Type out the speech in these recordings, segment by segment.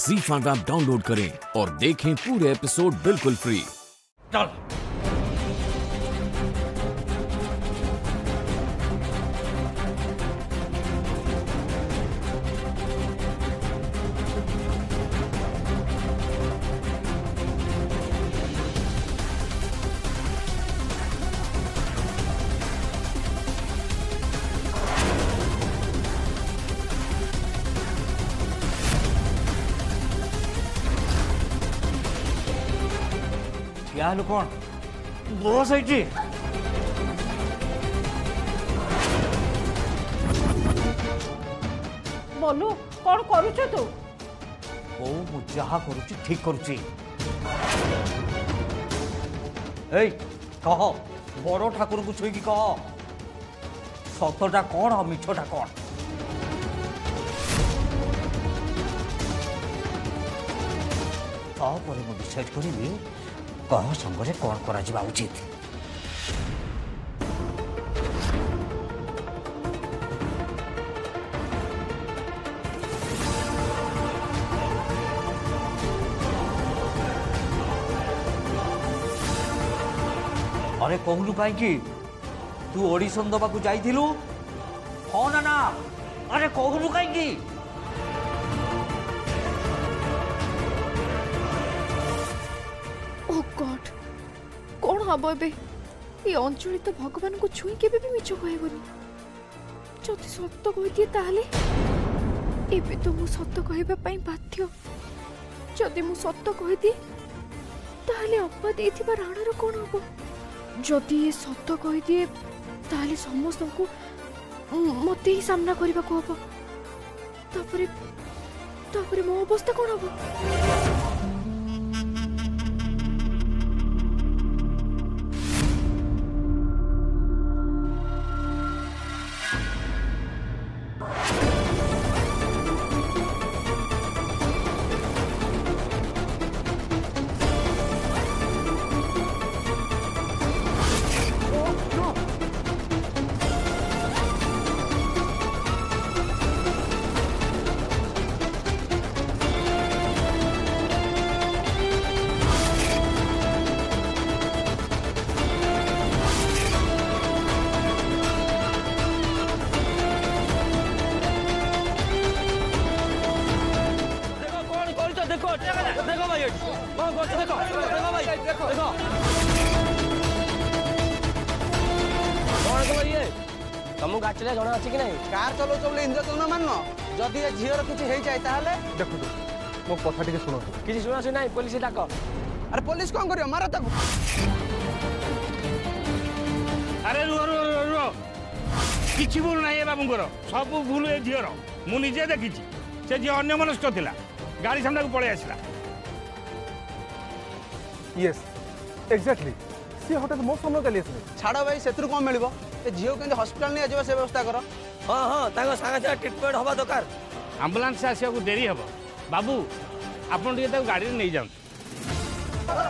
Zee5 app download करें और देखें पूरे एपिसोड बिल्कुल फ्री। या लोकोण बोस आहे जी बोलू कोण करू छ तू ओ मु जहा करू छी ठीक करू छी ए कह बड़ो ठाकुर को छुई की कह सतटा कोण हो मिछटा कोण ता पर मु विचार करिबी कह संगे कौन करा उचित अरे कहलु कहीं तू ऑडिशन दवा को जाइलु हाँ ना ना अरे कहलु कहीं बे ये अंजलि तो भगवान को छुई के भी मिछ कहबनी जति सत्य कहि दिए ताले एबे तो मु सत्य कहबा पई बाध्य जदि मु सत्य कहि दिए ताले अप्पा देथिबा राणा रो कोन होबो जदि ये सत्य कहि दिए ताले समस्त को मते ही सामना करबा को होबो तापरे तापरे मो अवस्था कोन होबो तुम गाड़ी चला जना अच्छी ना कार चलो बोले इंद्रचंद मान जदि झीर किसी हो जाए देखु मो कथा टे शुणु किसी शुणा शुणी ना पुलिस डाक अरे पुलिस कौन कर मार तक अरे रुह रुह रुह कि भूल ना ये बाबूर सब भूल ये झीर मुझे देखी से झी अन्यमनस्क था गाड़ी सामना को पलि आसला यस एक्जाक्टली सी हटात मो सामना चली छाड़ भाई से कौन मिल झील के हस्पिटाल नहीं आजा से व्यवस्था कर हाँ हाँ तक सागे ट्रिटमेंट हवा दरकार आंबुलांस आसा को देरी हम बाबू आपड़ टे गाड़ी नहीं जाऊँ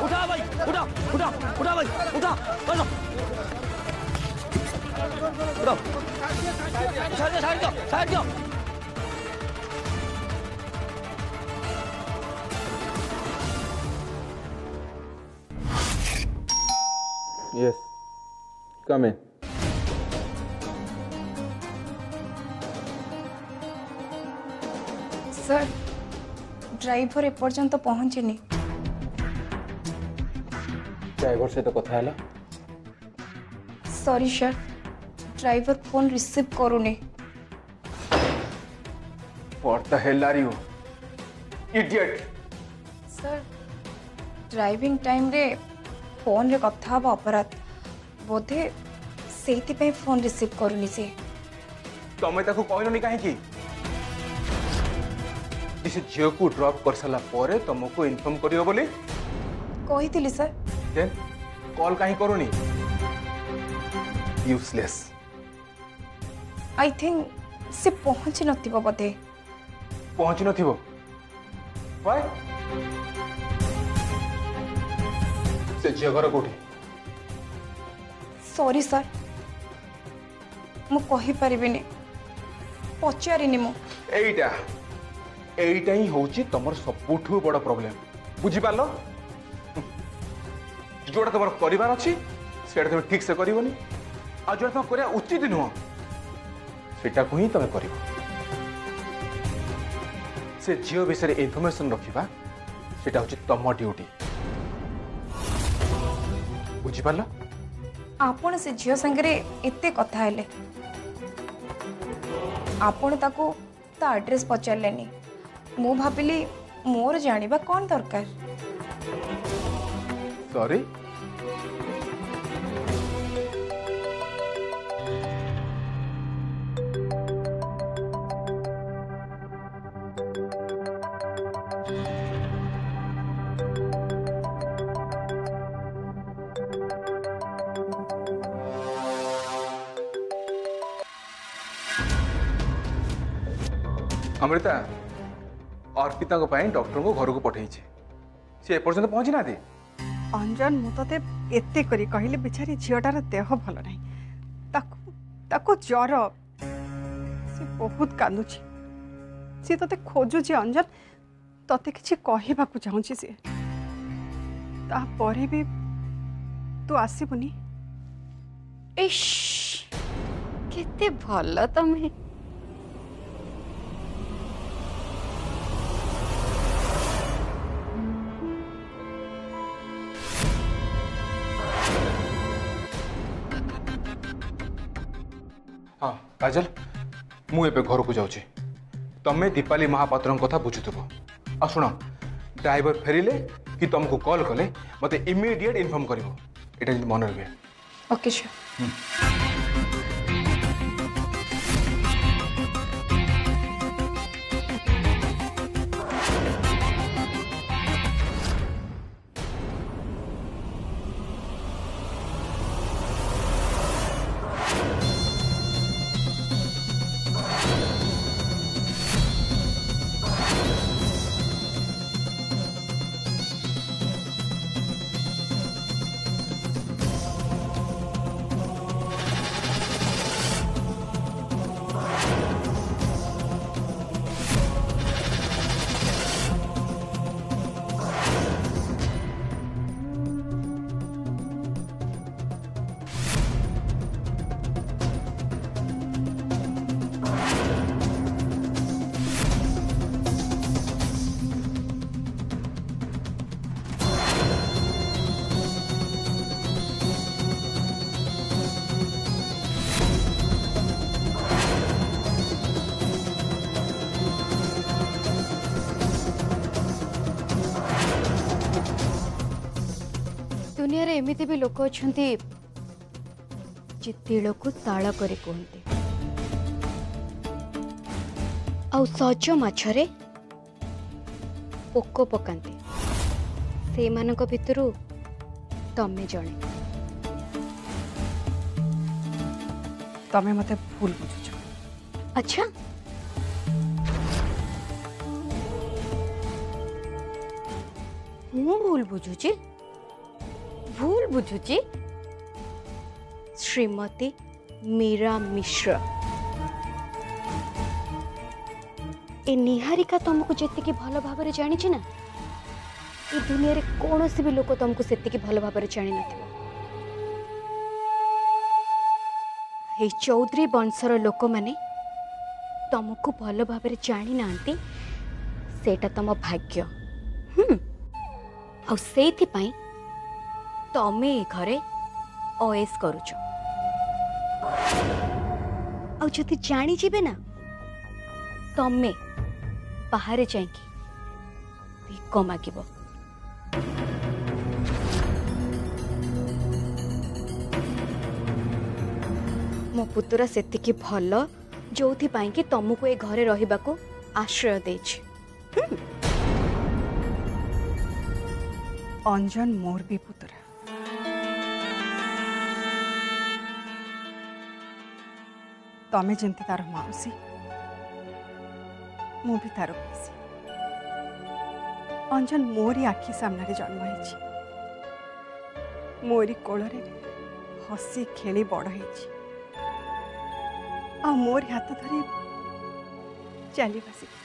उठा भाई उठा उठा उठा भाई उठा साइड दो यस कम है सर ड्राइवर एपर्यंत पहुंचनी ड्राइवर से तो कथा हैला sorry sir driver phone receive करूनी पड़ता हेलारियो इडियट सर ड्राइविंग टाइम रे फोन रे कथा बा अपराध बोधे सेति पे फोन रिसीव करूनी से तमे ताको कहलोनी काहे की इसे जियो को ड्रॉप कर साला परे तुमको इनफॉर्म करियो बोले कहि दिली सर देन कॉल काहे करूनी यूजलेस आई थिंक से पहुंचनथिबो बते पहुंचनथिबो व्हाई से जगर कोठी सॉरी सर मु कहि परिबिनी पचारिनी मु एटा एटा ही हूँ तुम सबुठ बड़ प्रोब्लेम बुझीपार जोटा तुम कर तुम ठीक से करनी आ जो तुम कर उचित नुह से तुम कर झील विषय इनफर्मेशन रखा से तुम ड्यूटी बुझीपार आपण से झील सागर एत कथा आपण ताको ता एड्रेस पचारे मु भाविली मोर जाना कौन दरकार सॉरी अमृता अर्पिता डॉक्टर को घर को पठे सी एपर्त पहुँची ना अंजन मुझे एत कर कहली बेचारी झीटार देह भल ना ज्वर सी बहुत कांदुची सी ते खोजुची अंजन ते कि चाहूँगी सी तापर भी तू आसबुनि के भल तुम्हें काजल मु घर को जाऊँ तुम्हें दीपाली महापात्र कथा बुझुव आ शुण ड्राइवर फेरिले कि तुमको कॉल कले मत इमिडिएट इनफॉर्म कर मन रही है ओके दुनिया एमती भी लोक अच्छा जितेल को ताल कर कहते आज माछरे पोक पकाते से मान भीतर तमें जड़े तमें मत भूल बुझुच अच्छा मु भूल बुझुची भूल बुझुची श्रीमती मीरा मिश्रा ए निहारिका तुमको जितकी भल भाव जानी ना ये दुनिया रे कौन से भी लोक तुमको सेतकी भल भाव जानी न चौधरी वंशर लोक माने तुमको भल भाव जानी ना सेटा तुम भाग्य आ तमे घरे ओएस करुच आदि जानी जीवे ना तमे बाहर जाइक भिक माग मो पुतुरा सेतिकी भल जो कि तुमको ए घरे रहिबा को आश्रय दे अंजन मोर भी पुतुरा तमें जमी तार मौसी मु भी तार मौसी अंजन मोरी आखि सामने जन्म होती मोरी कोल हसी खेली बड़ होती मोरी हाथ धरी चलवा शिखी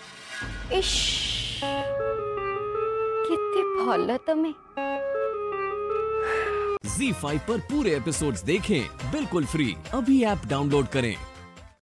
इश कितने भला तुम्हें। Zee5 पर पूरे एपिसोड्स देखें बिल्कुल फ्री। अभी ऐप डाउनलोड करें।